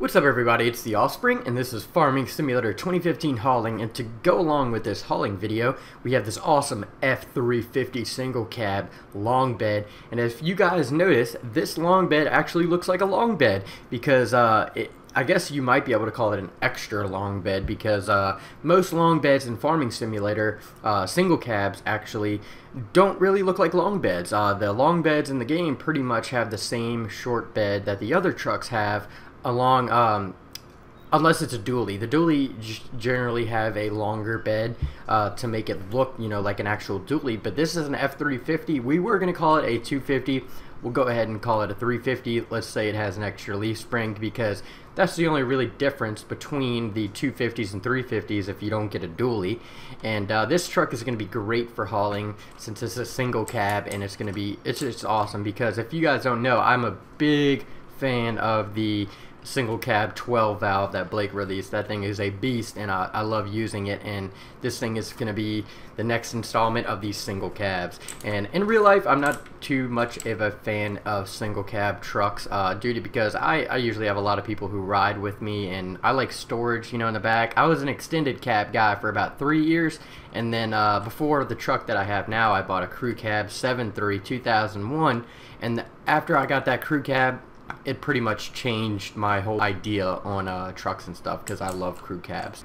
What's up everybody, it's the Offspring and this is Farming Simulator 2015 hauling, and to go along with this hauling video we have this awesome F-350 single cab long bed. And if you guys notice, this long bed actually looks like a long bed because I guess you might be able to call it an extra long bed because most long beds in Farming Simulator, single cabs actually, don't really look like long beds. The long beds in the game pretty much have the same short bed that the other trucks have, along unless it's a dually. The dually generally have a longer bed to make it look, you know, like an actual dually. But this is an F-350. We were going to call it a 250. We'll go ahead and call it a 350. Let's say it has an extra leaf spring because that's the only really difference between the 250s and 350s if you don't get a dually. And this truck is going to be great for hauling since it's a single cab, and it's going to be, it's just awesome because if you guys don't know, I'm a big fan of the single cab 12 valve that Blake released. That thing is a beast, and I love using it, and this thing is going to be the next installment of these single cabs. And in real life I'm not too much of a fan of single cab trucks due to because I usually have a lot of people who ride with me, and I like storage, you know, in the back. I was an extended cab guy for about 3 years, and then before the truck that I have now I bought a crew cab 7.3 2001, and after I got that crew cab it pretty much changed my whole idea on trucks and stuff because I love crew cabs.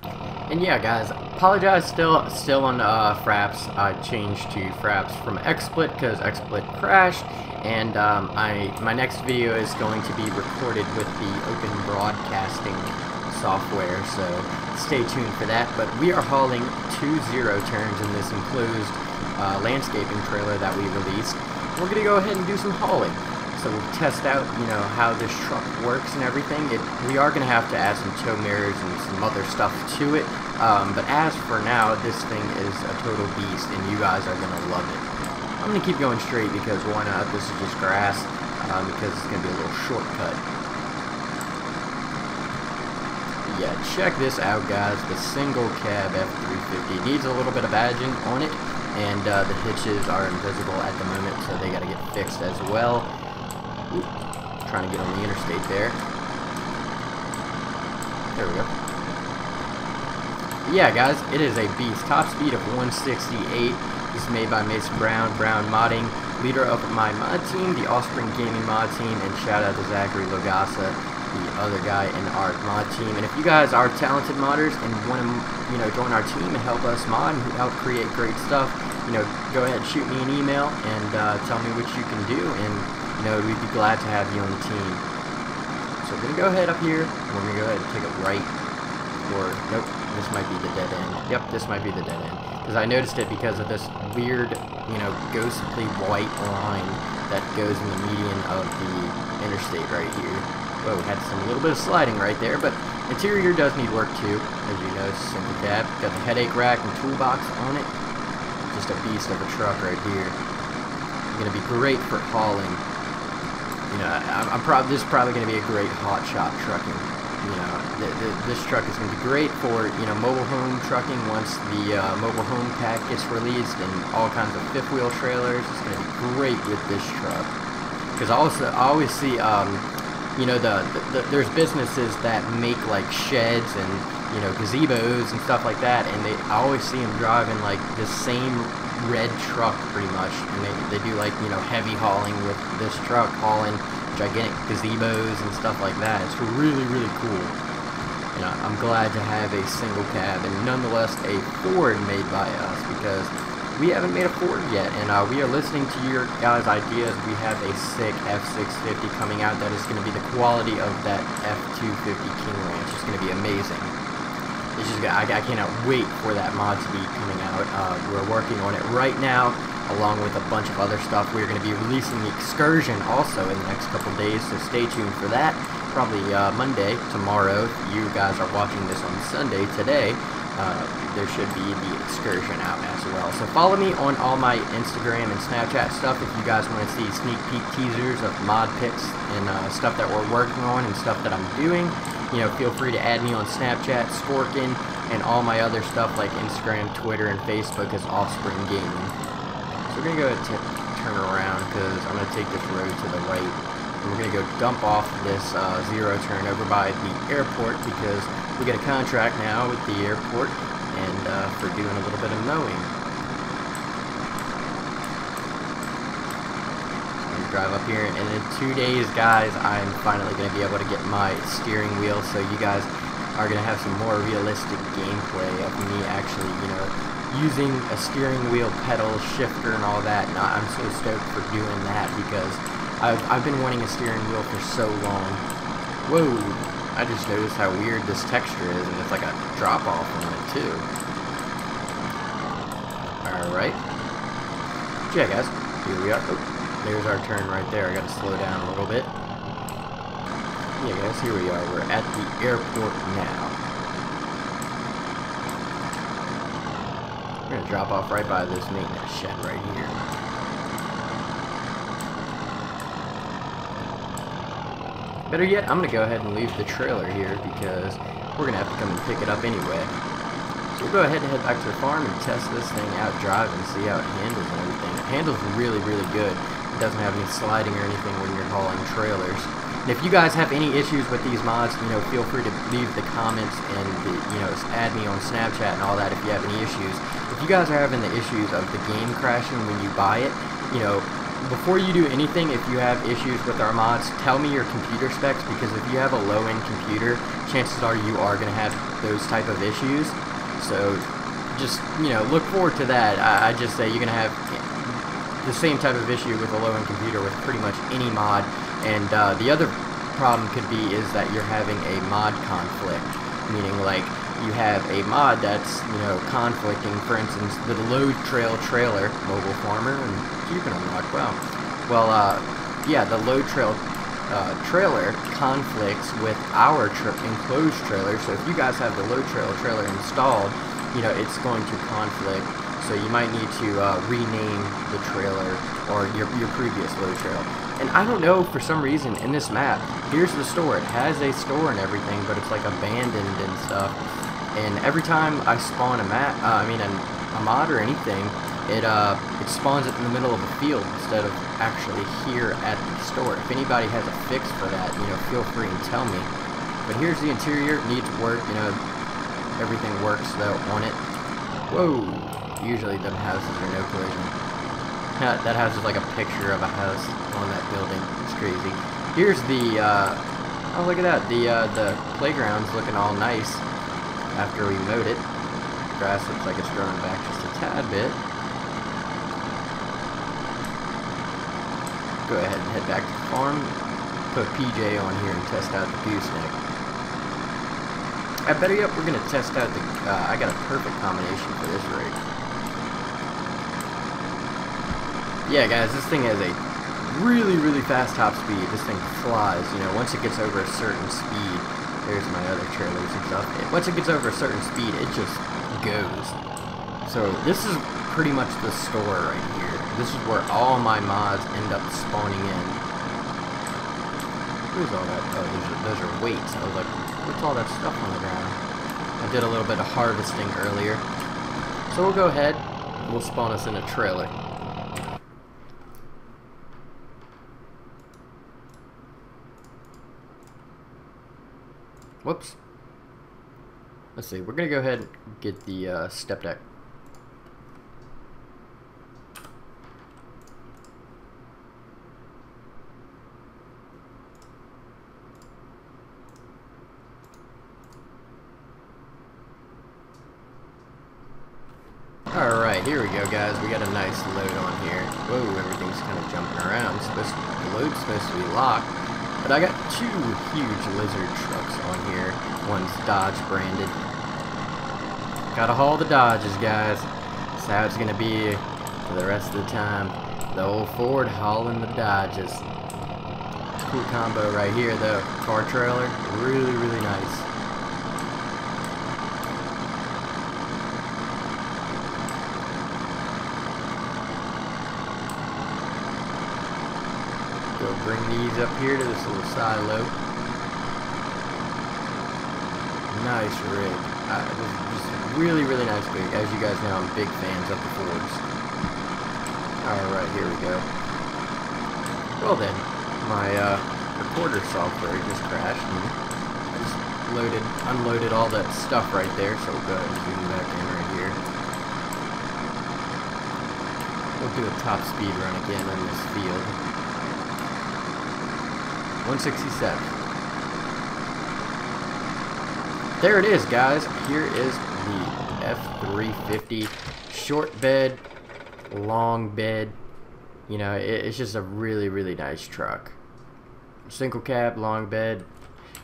And yeah guys, apologize, still on Fraps. I changed to Fraps from XSplit because XSplit crashed, and my next video is going to be recorded with the open broadcasting software, so stay tuned for that. But we are hauling 2 0 turns in this enclosed landscaping trailer that we released. We're going to go ahead and do some hauling. So we'll test out, you know, how this truck works and everything. We are going to have to add some tow mirrors and some other stuff to it. But as for now, this thing is a total beast, and you guys are going to love it. I'm going to keep going straight because why not? This is just grass because it's going to be a little shortcut. But yeah, check this out, guys. The single cab F-350 needs a little bit of badging on it, and the hitches are invisible at the moment, so they got to get fixed as well. Oop, trying to get on the interstate there. There we go. Yeah, guys, it is a beast. Top speed of 168. This is made by Mason Brown, Brown Modding, leader of my mod team, the Offspring Gaming mod team, and shout out to Zachary Logasa, the other guy in our mod team. And if you guys are talented modders and want to, you know, join our team and help us mod and help create great stuff, you know, go ahead and shoot me an email and tell me what you can do, and you know, we'd be glad to have you on the team. So we're going to go ahead up here, and we're going to go ahead and take a right, or, nope, this might be the dead end. Yep, this might be the dead end, because I noticed it because of this weird, you know, ghostly white line that goes in the median of the interstate right here. Whoa, we had some little bit of sliding right there, but interior does need work too, as you know, simple cab. Got the headache rack and toolbox on it. Just a beast of a truck right here. Going to be great for hauling. You know, this is probably going to be a great hot shop trucking. You know, this truck is going to be great for, you know, mobile home trucking once the mobile home pack gets released, and all kinds of fifth wheel trailers. It's going to be great with this truck. Because I always see, you know, there's businesses that make, like, sheds and, you know, gazebos and stuff like that, and I always see them driving, like, the same red truck pretty much, and they do, like, you know, heavy hauling with this truck, hauling gigantic gazebos and stuff like that. It's really, really cool, and I'm glad to have a single cab and nonetheless a Ford made by us because we haven't made a Ford yet, and we are listening to your guys' ideas. We have a sick F-650 coming out that is going to be the quality of that F-250 King Ranch. It's going to be amazing. It's just, I cannot wait for that mod to be coming out. We're working on it right now, along with a bunch of other stuff. We're going to be releasing the Excursion also in the next couple days, so stay tuned for that. Probably Monday, tomorrow. If you guys are watching this on Sunday, today, there should be the Excursion out as well. So follow me on all my Instagram and Snapchat stuff if you guys want to see sneak peek teasers of mod picks and stuff that we're working on and stuff that I'm doing. You know, feel free to add me on Snapchat, Sporkin, and all my other stuff like Instagram, Twitter, and Facebook is Offspring Gaming. So we're going to go ahead and turn around because I'm going to take this road to the right. And and we're going to go dump off this zero turn over by the airport, because we get a contract now with the airport and for doing a little bit of mowing. Drive up here, and in 2 days, guys, I'm finally going to be able to get my steering wheel, so you guys are going to have some more realistic gameplay of me actually, you know, using a steering wheel, pedal, shifter, and all that. And I'm so stoked for doing that, because I've been wanting a steering wheel for so long. Whoa, I just noticed how weird this texture is, and it's like a drop off on it too. Alright, yeah guys, here we are. Oops. There's our turn right there. I gotta slow down a little bit. Yeah guys, here we are. We're at the airport now. We're gonna drop off right by this maintenance shed right here. Better yet, I'm gonna go ahead and leave the trailer here, because we're gonna have to come and pick it up anyway. So we'll go ahead and head back to the farm and test this thing out, drive, and see how it handles and everything. It handles really, really good. It doesn't have any sliding or anything when you're hauling trailers. And if you guys have any issues with these mods, you know, feel free to leave the comments and you know, add me on Snapchat and all that if you have any issues. If you guys are having the issues of the game crashing when you buy it, you know, before you do anything, if you have issues with our mods, tell me your computer specs, because if you have a low-end computer, chances are you are going to have those type of issues. So just, you know, look forward to that. I just say you're going to have the same type of issue with a low-end computer with pretty much any mod, and the other problem could be is that you're having a mod conflict, meaning like you have a mod that's, you know, conflicting. For instance, the load trail trailer, mobile farmer, and you can unlock. Wow. Well, yeah, the load trail trailer conflicts with our enclosed trailer. So if you guys have the load trail trailer installed, you know, it's going to conflict. So you might need to rename the trailer or your previous load trail. And I don't know, for some reason, in this map, here's the store. It has a store and everything, but it's like abandoned and stuff. And every time I spawn a map, a mod or anything, it spawns it in the middle of a field instead of actually here at the store. If anybody has a fix for that, you know, feel free and tell me. But here's the interior. Needs work, you know. Everything works though on it. Whoa. Usually them houses are no collision. That house is like a picture of a house on that building. It's crazy. Here's the, oh look at that, the playground's looking all nice after we mowed it. The grass looks like it's growing back just a tad bit. Go ahead and head back to the farm. Put PJ on here and test out the gooseneck. I better yet, we're going to test out the, I got a perfect combination for this rig. Yeah guys, this thing has a really, really fast top speed. This thing flies, you know, once it gets over a certain speed. There's my other trailers and stuff. Once it gets over a certain speed, it just goes. So this is pretty much the store right here. This is where all my mods end up spawning in. Where's all that? Oh, those are weights. I was like, what's all that stuff on the ground? I did a little bit of harvesting earlier. So we'll go ahead, we'll spawn us in a trailer. Whoops. Let's see, we're going to go ahead and get the step deck. Alright, here we go guys, we got a nice load on here. Whoa, everything's kind of jumping around. The load's supposed to be locked. But I got two huge lizard trucks on here. One's Dodge branded. Gotta haul the Dodges, guys. That's how it's gonna be for the rest of the time. The old Ford hauling the Dodges. Cool combo right here though. Car trailer, really, really nice. Bring these up here to this little silo. Nice rig. Just really, really nice rig. As you guys know, I'm big fans of the Fords. Alright, here we go. Well then, my recorder software just crashed, and I just unloaded all that stuff right there, so we'll go ahead and zoom back in right here. We'll do a top speed run again on this field. 167. There it is, guys. Here is the F-350 short bed, long bed. You know, it's just a really, really nice truck. Single cab, long bed.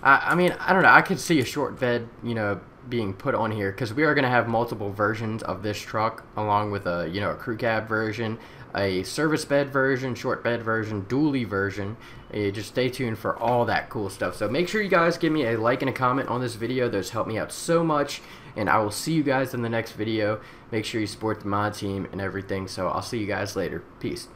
I mean, I don't know. I could see a short bed, you know, being put on here, because we are going to have multiple versions of this truck, along with a, you know, a crew cab version, a service bed version, short bed version, dually version. Just stay tuned for all that cool stuff. So make sure you guys give me a like and a comment on this video. Those help me out so much, and I will see you guys in the next video. Make sure you support the mod team and everything. So I'll see you guys later. Peace.